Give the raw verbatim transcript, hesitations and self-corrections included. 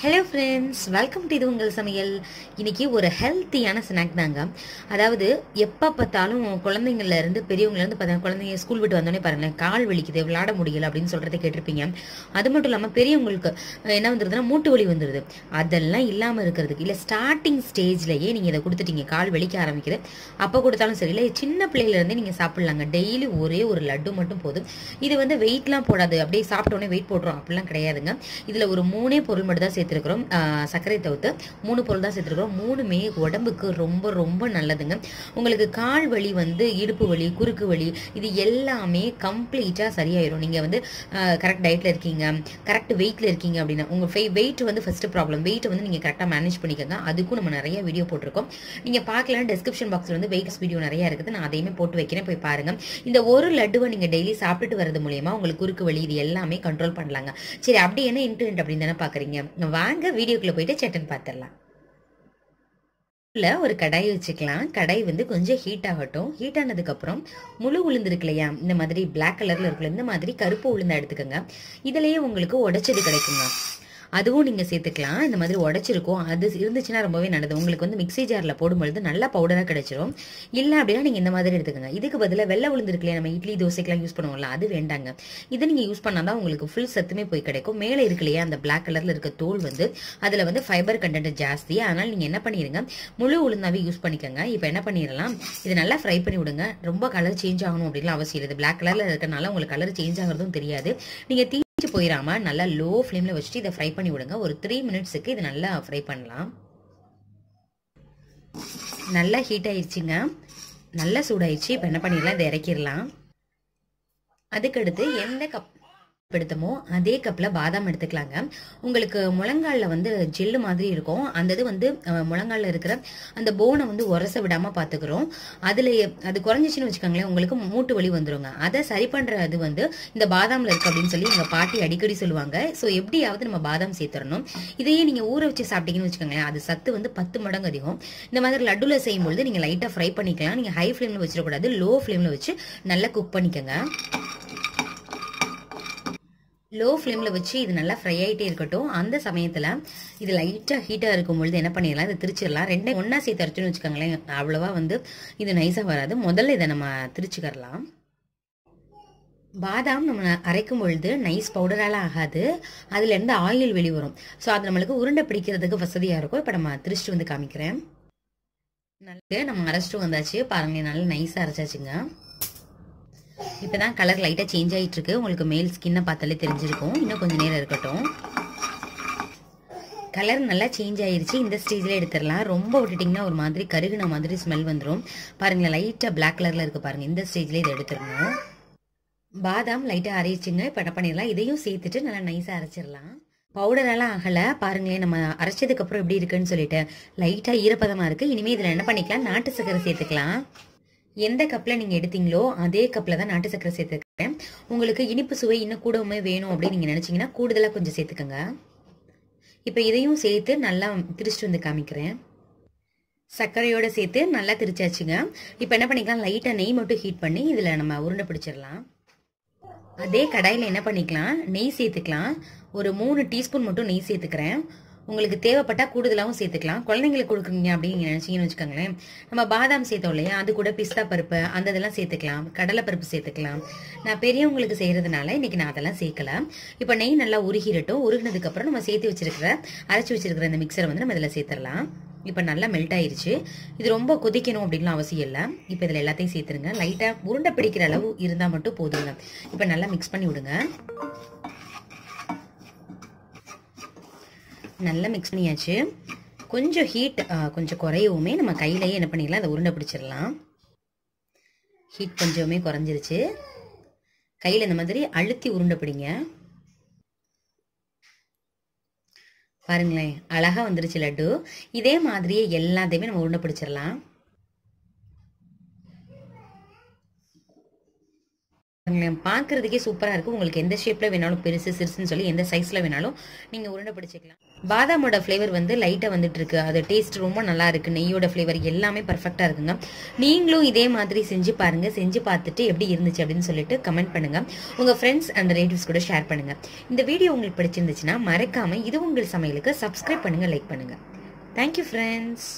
Hello friends, welcome to Ithu Ungal Samayal. இன்னைக்கு ஒரு ஹெல்தியான ஸ்நாக் தாங்க. அதாவது எப்ப பார்த்தாலும் குழந்தைகள இருந்து பெரியவங்கள இருந்து பார்த்தா குழந்தைங்க ஸ்கூல் விட்டு வந்தோனே பாருங்க கால் வலிக்குது, விளையாட முடியல அப்படினு சொல்றதை கேட்டிருப்பீங்க. அது மட்டும் இல்லாம பெரியவங்களுக்கு என்ன வந்திருதுனா மூட்டு வலி வந்திருது. அதெல்லாம் இல்லாம இருக்குிறதுக்கு இல்ல ஸ்டார்டிங் ஸ்டேஜ்லயே நீங்க இத கொடுத்துட்டீங்க, கால் வலிக்க ஆரம்பிக்குது. அப்ப கொடுத்தாலும் சரி இல்ல சின்ன பிள்ளையில இருந்து நீங்க சாப்பிடலாங்க. டெய்லி ஒரே ஒரு லட்டு மட்டும் போதும். இது வந்து வெயிட்லாம் போடாது. அப்படியே சாப்பிட்டோனே வெயிட் போட்றோம் அப்படிலாம் கிடையாதுங்க. இதுல ஒரு மூணே பொருள் மட்டும் தான் சேர்த்திருக்கிறோம். சக்கரை தவிர்த்து மூணு பொருள் தான் சேர்த்திருக்கிறோம். மூணுமே உடம்புக்கு ரொம்ப ரொம்ப நல்லதுங்க. உங்களுக்கு கால் வலி வந்து இடுப்பு வலி, குறுக்கு வலி இது எல்லாமே கம்ப்ளீட்டாக சரியாயிரும். நீங்கள் வந்து கரெக்ட் டயட்டில் இருக்கீங்க, கரெக்ட் வெயிட்டில் இருக்கீங்க அப்படின்னா உங்கள் ஃபை வெயிட் வந்து ஃபஸ்ட்டு ப்ராப்ளம். வெயிட் வந்து நீங்கள் கரெக்டாக மேனேஜ் பண்ணிக்கோங்க. அதுக்கும் நம்ம நிறைய வீடியோ போட்டிருக்கோம். நீங்கள் பார்க்கலாம், டிஸ்கிரிப்ஷன் பாக்ஸில் வந்து வெயிட்ஸ் வீடியோ நிறையா இருக்குது. நான் அதையுமே போட்டு வைக்கிறேன், போய் பாருங்கள். இந்த ஒரு லட்டுவை நீங்கள் டெய்லி சாப்பிட்டுட்டு வரது மூலயமா உங்களுக்கு குறுக்கு வலி இது எல்லாமே கண்ட்ரோல் பண்ணலாங்க. சரி, அப்படி என்ன இன்டர்நெட் அப்படின்னு தானே பார்க்குறீங்க, வாங்க வீடியோக்குள்ள போயிட்டு சட்டன் பார்த்துடலாம். ஒரு கடாய் வச்சுக்கலாம். கடாய் வந்து கொஞ்சம் ஹீட் ஆகட்டும். ஹீட் ஆனதுக்கு அப்புறம் முழு உளுந்து இருக்கு இல்லையா, இந்த மாதிரி பிளாக் கலர்ல இருக்குல்ல, இந்த மாதிரி கருப்பு உளுந்து எடுத்துக்கோங்க. இதுலயே உங்களுக்கு உடைச்சது கிடைக்குங்க, அதுவும் நீங்கள் சேர்த்துக்கலாம். இந்த மாதிரி உடச்சிருக்கும் அது இருந்துச்சுன்னா ரொம்பவே நல்லது. உங்களுக்கு வந்து மிக்சி ஜாரில் போடும்பொழுது நல்லா பவுடராக கிடச்சிரும். இல்லை அப்படின்னா நீங்கள் இந்த மாதிரி எடுத்துக்கோங்க. இதுக்கு பதிலாக வெள்ளை உளுந்து இருக்குல்லையா, நம்ம இட்லி தோசைக்கெலாம் யூஸ் பண்ணுவோம்ல, அது வேண்டாங்க. இதை நீங்கள் யூஸ் பண்ணால் தான் உங்களுக்கு ஃபுல் சத்துமே போய் கிடைக்கும். மேலே இருக்குல்லையா அந்த பிளாக் கலரில் இருக்க தோல் வந்து அதில் வந்து ஃபைபர் கண்டென்ட் ஜாஸ்தி. அதனால் நீங்கள் என்ன பண்ணிடுங்க, முழு உளுந்தாவே யூஸ் பண்ணிக்கோங்க. இப்போ என்ன பண்ணிடலாம், இது நல்லா ஃப்ரை பண்ணி விடுங்க. ரொம்ப கலர் சேஞ்ச் ஆகணும் அப்படின்லாம் அவசியம் இல்லை. பிளாக் கலரில் இருக்கிறனால உங்களுக்கு கலர் சேஞ்ச் ஆகிறதும் தெரியாது. நீங்கள் தீ போயிடாம நல்லா லோ ஃப்ளேம்ல வச்சுட்டு இதை ஃப்ரை பண்ணி விடுங்க. ஒரு த்ரீ மினிட்ஸுக்கு இது நல்லா ஃப்ரை பண்ணலாம். நல்லா ஹீட் ஆயிடுச்சுங்க, நல்லா சூடாயிடுச்சு. இப்போ என்ன பண்ணிடலாம், இதை இறக்கிடலாம். அதுக்கடுத்து எந்த கப் எடுத்தமோ அதே கப்பில் பாதாம் எடுத்துக்கலாங்க. உங்களுக்கு முழங்காலில் வந்து ஜெல்லு மாதிரி இருக்கும், அந்த இது வந்து முழங்காலில் இருக்கிற அந்த போனை வந்து உரச விடாமல் பார்த்துக்கிறோம். அதில் அது குறைஞ்சிச்சின்னு வச்சுக்கோங்களேன், உங்களுக்கு மூட்டு வலி வந்துடுங்க. அதை சரி பண்ணுற அது வந்து இந்த பாதாமில் இருக்குது அப்படின்னு சொல்லி எங்கள் பாட்டி அடிக்கடி சொல்லுவாங்க. ஸோ எப்படியாவது நம்ம பாதாம் சேர்த்துடணும். இதையே நீங்கள் ஊற வச்சு சாப்பிட்டீங்கன்னு வச்சுக்கோங்களேன், அது சத்து வந்து பத்து மடங்கு அதிகம். இந்த மாதிரி லட்டுவில் செய்யும்பொழுது நீங்கள் லைட்டாக ஃப்ரை பண்ணிக்கலாம். நீங்கள் ஹை ஃப்ளேமில் வச்சிடக்கூடாது, லோ ஃப்ளேமில் வச்சு நல்லா குக் பண்ணிக்கோங்க. லோ ஃப்ளேமில் வச்சு இது நல்லா ஃப்ரை ஆகிட்டே இருக்கட்டும். அந்த சமயத்தில் இது லைட்டாக ஹீட்டாக இருக்கும்பொழுது என்ன பண்ணிடலாம், இதை திரிச்சிடலாம். ரெண்டே ஒன்றா சேர்த்து அரைச்சுன்னு வச்சுக்கோங்களேன், அவ்வளோவா வந்து இது நைஸாக வராது. முதல்ல இதை நம்ம திரிச்சுக்கரலாம். பாதாம் நம்ம அரைக்கும் பொழுது நைஸ் பவுடரால் ஆகாது, அதுலேருந்து ஆயில் வெளிவரும். ஸோ அது நம்மளுக்கு உருண்டை பிடிக்கிறதுக்கு வசதியாக இருக்கும். இப்போ நம்ம திரிச்சிட்டு வந்து காமிக்கிறேன். நல்லா நம்ம அரைச்சிட்டு வந்தாச்சு பாருங்கள், நல்லா நைஸாக அரைச்சாச்சுங்க. இப்போதான் கலர் லைட்டாக சேஞ்ச் ஆகிட்டு இருக்கு. உங்களுக்கு மேல் ஸ்கின்னை பார்த்தாலே தெரிஞ்சிருக்கும். இன்னும் கொஞ்சம் நேரம் இருக்கட்டும். கலர் நல்லா சேஞ்ச் ஆகிருச்சு. இந்த ஸ்டேஜில் எடுத்துடலாம். ரொம்ப விட்டுட்டிங்கன்னா ஒரு மாதிரி கருகின மாதிரி ஸ்மெல் வந்துடும். பாருங்கள், லைட்டாக பிளாக் கலரில் இருக்குது பாருங்கள். இந்த ஸ்டேஜில் இதை எடுத்துடணும். பாதாம் லைட்டாக அரைச்சிங்க. இப்போ என்ன பண்ணிடலாம், இதையும் சேர்த்துட்டு நல்லா நைஸாக அரைச்சிடலாம். பவுடரெல்லாம் ஆகலை பாருங்களேன். நம்ம அரைச்சதுக்கப்புறம் எப்படி இருக்குன்னு சொல்லிட்டு லைட்டாக ஈரப்பதமாக இருக்குது. இனிமேல் இதில் என்ன பண்ணிக்கலாம், நாட்டு சக்கரை சேர்த்துக்கலாம். எந்த கப்பில் நீங்கள் எடுத்தீங்களோ அதே கப்பில் தான் நாட்டு சக்கரை சேர்த்துக்கிறேன். உங்களுக்கு இனிப்பு சுவை இன்னும் கூடவுமே வேணும் அப்படின்னு நீங்கள் நினச்சிங்கன்னா கூடுதலாக கொஞ்சம் சேர்த்துக்கோங்க. இப்போ இதையும் சேர்த்து நல்லா திரிச்சிட்டு வந்து காமிக்கிறேன். சர்க்கரையோடு சேர்த்து நல்லா திரிச்சாச்சுங்க. இப்போ என்ன பண்ணிக்கலாம், லைட்டாக நெய் மட்டும் ஹீட் பண்ணி இதில் நம்ம உருண்டை பிடிச்சிடலாம். அதே கடாயில் என்ன பண்ணிக்கலாம், நெய் சேர்த்துக்கலாம். ஒரு மூணு டீஸ்பூன் மட்டும் நெய் சேர்த்துக்கிறேன். உங்களுக்கு தேவைப்பட்டால் கூடுதலாகவும் சேர்த்துக்கலாம். குழந்தைங்களுக்கு கொடுக்குறீங்க அப்படின்னு நினச்சிங்கன்னு வச்சுக்கோங்களேன், நம்ம பாதாம் சேர்த்தோம் இல்லையா, அது கூட பிஸ்தா பருப்பு அந்த இதெல்லாம் சேர்த்துக்கலாம், கடலை பருப்பு சேர்த்துக்கலாம். நான் பெரியவங்களுக்கு செய்கிறதுனால இன்றைக்கி நான் அதெல்லாம் சேர்க்கலாம். இப்போ நெய் நல்லா உருகிரட்டும். உருகினதுக்கப்புறம் நம்ம சேர்த்து வச்சுருக்கிற அரைச்சி வச்சுருக்கிற இந்த மிக்சரை வந்து நம்ம இதில் சேர்த்துடலாம். இப்போ நல்லா மெல்ட் ஆயிடுச்சு. இது ரொம்ப கொதிக்கணும் அப்படின்லாம் அவசியம் இல்லை. இப்போ இதில் எல்லாத்தையும் சேர்த்துருங்க. லைட்டாக உருண்டை பிடிக்கிற அளவு இருந்தால் மட்டும் போதுங்க. இப்போ நல்லா மிக்ஸ் பண்ணி விடுங்க. நல்லா மிக்ஸ் பண்ணியாச்சு. கொஞ்சம் ஹீட் கொஞ்சம் குறையவுமே நம்ம கையிலேயே என்ன பண்ணிடலாம், அதை உருண்டை பிடிச்சிடலாம். ஹீட் கொஞ்சமே குறைஞ்சிருச்சு. கையில் இந்த மாதிரி அழுத்தி உருண்டை பிடிங்க. பாருங்களேன், அழகாக வந்துருச்சு லட்டு. இதே மாதிரியே எல்லாத்தையுமே நம்ம உருண்டை பிடிச்சிடலாம். பார்க்கிறதுக்கே சூப்பரா இருக்கு. உங்களுக்கு எந்த ஷேப்ல வேணாலும் பெருசு சிறுசுன்னு சொல்லி எந்த சைஸ்ல வேணாலும் நீங்க உருண்டை பிடிச்சிக்கலாம். பாதாமோட ஃப்ளேவர் வந்து லைட்டா வந்துட்டு இருக்கு. அது டேஸ்ட் ரொம்ப நல்லா இருக்கு. நெய்யோட ஃப்ளேவர் எல்லாமே பர்ஃபெக்டா இருக்குங்க. நீங்களும் இதே மாதிரி செஞ்சு பாருங்க. செஞ்சு பார்த்துட்டு எப்படி இருந்துச்சு அப்படின்னு சொல்லிட்டு கமெண்ட் பண்ணுங்க. உங்க ஃப்ரெண்ட்ஸ் அண்ட் ரிலேட்டிவ்ஸ் கூட ஷேர் பண்ணுங்க. இந்த வீடியோ உங்களுக்கு பிடிச்சிருந்துச்சுன்னா மறக்காம இது உங்கள் சமையலுக்கு சப்ஸ்கிரைப் பண்ணுங்க, லைக் பண்ணுங்க. Thank you friends.